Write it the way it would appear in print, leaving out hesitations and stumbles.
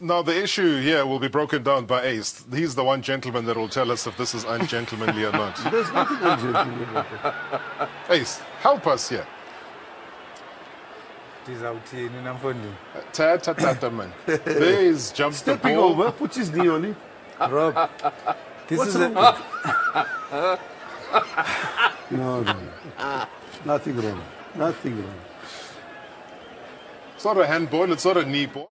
Now the issue here will be broken down by Ace. He's the one gentleman that will tell us if this is ungentlemanly or not. There's nothing ungentlemanly about it. Ace, help us here. Man. Ace jumps the ball. Stepping over, put his knee on it. Rob, this is a... No. Nothing wrong. Nothing wrong. It's not a handball, it's not a knee ball.